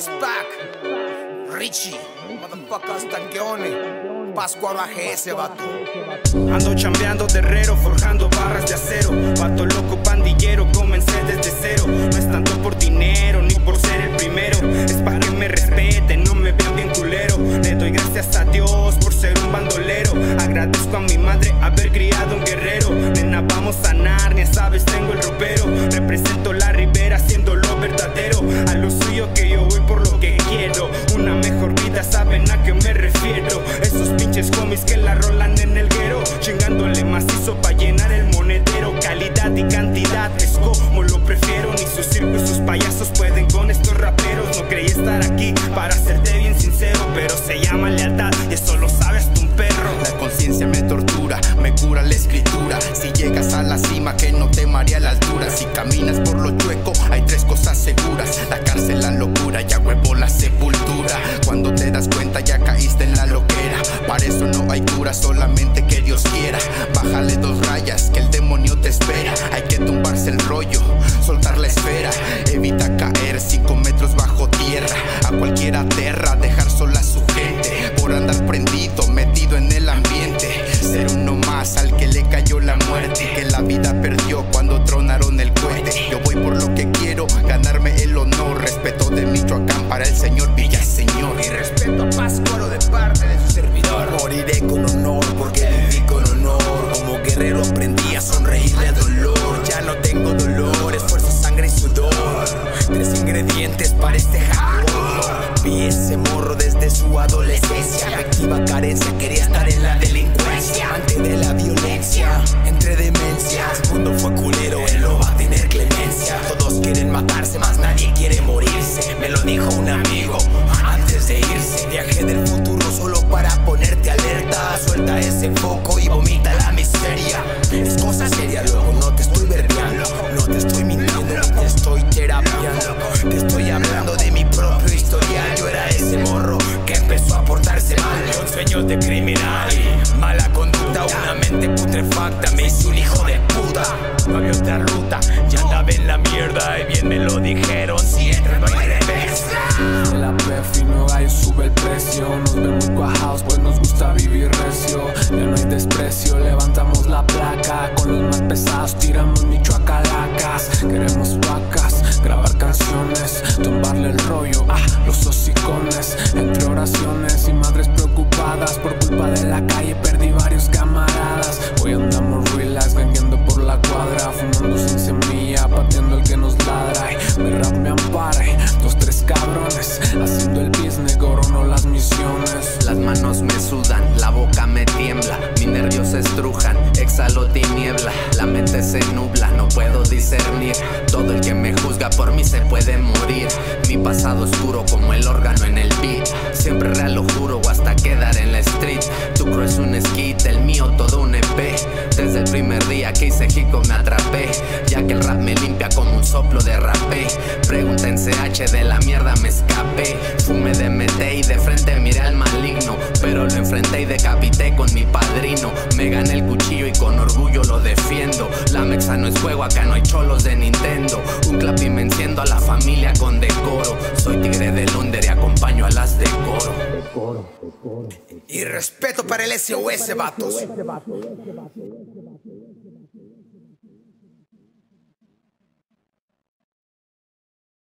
SPAC, Richie, motherfuckers tanqueone, Pascua baje ese vato. Ando chambeando terrero, forjando barras de acero, vato loco pandillero, comencé desde cero. No es tanto por dinero, ni por ser el primero, es para que me respeten, no me vean bien culero. Le doy gracias a Dios por ser un bandolero, agradezco a mi madre haber criado un guerrero. Nena, vamos a Narnia, sabes tengo el ropero, represento la ribera siendo lo verdadero. A lo suyo que yo voy por lo que quiero, una mejor vida saben a qué me refiero. Esos pinches homies que la rolan en el guero, chingándole macizo pa' llenar el monedero. Calidad y cantidad es como lo prefiero, ni sus circos, sus payasos pueden con estos raperos. No creí estar aquí, para serte bien sincero, pero se llama lealtad y eso lo sabes tú, un perro. La conciencia me tortura, me cura la escritura. Si llegas a la cima que no te marea la altura. Si caminas por lo chueco hay tres cosas seguras: la cárcel, la locura y a huevo la sepultura. Cuando te das cuenta ya caíste en la loquera, para eso no hay cura, solamente que Dios quiera. Bájale dos rayas que el demonio te espera, hay que tumbarse el rollo, soltar la esfera. Evita caer 5 metros bajo tierra, a cualquiera aterra dejar sola a su gente, por andar prendido, metido en el ambiente. Ser uno más al que le cayó la muerte, que la vida perdió cuando tronaron el cohete. Yo voy por lo que quiero, ganarme el honor, respeto de Michoacán para el señor Villaseñor. Y respeto a Pascuaro de parte de su servidor. Moriré con honor porque viví con honor, como guerrero aprendí a sonreírle al dolor. Ya no tengo dolor, esfuerzo, sangre y sudor, 3 ingredientes para este hardcore. Vi ese morro desde su adolescencia, afectiva carencia, quería estar en la delincuencia. Antes de la violencia, entre demencias, el mundo fue culero, él no va a tener clemencia. Todos quieren matarse, más nadie quiere morirse, me lo dijo un amigo antes de irse. Viaje del futuro solo para ponerte alerta, suelta ese foco y vomita la miseria. Es cosa seria, luego no te estoy verdeando, no te estoy mintiendo, te estoy terapiando, te estoy hablando de mi propio historial. Yo era ese morro que empezó a portarse mal, con sueños de criminal, mala conducta, una mente putrefacta, me hice un hijo de puta. No había otra ruta, ya andaba en la mierda y bien me lo dijeron, siempre no hay reversa. En la prefi no hay, sube el precio, nos vemos cuajados pues nos gusta vivir recio. Ya no hay desprecio, levantamos la placa, con los más pesados tiramos michoacalacas. Queremos vacas, grabar canciones, tumbarle el rollo a los hocicones. Entre oraciones y madres preocupadas, por culpa de la calle perdí varios camaradas. Hoy andamos relax, gangueando por la cuadra, fumando sin semilla, pateando el que nos ladra. Y mi rap me ampare, 2, 3 cabrones, haciendo el business, gorono las misiones. Las manos me sudan, la boca me tiembla, mis nervios estrujan, exhalo tiniebla. La mente se nubla, no puedo discernir, todo el que me juzga por mí se puede morir. Mi pasado oscuro como el órgano en el beat, siempre real lo juro hasta quedar en la street. Tu crew es un skit, el mío todo un EP, desde el primer día que hice Hico me atrapé, ya que el rap me limpia como un soplo de rapé. Pregunta en CH, de la mierda me escapé, fumé DMT y de frente miré al maligno, pero lo enfrenté y decapité con mi padrino. Me gané el cuchillo y con orgullo lo defiendo, la mexa no es juego, acá no hay cholos de Nintendo. Un clap y me enciendo, a la familia con decoro, soy tigre del under y acompaño a las de coro. Y respeto para el SOS, vatos.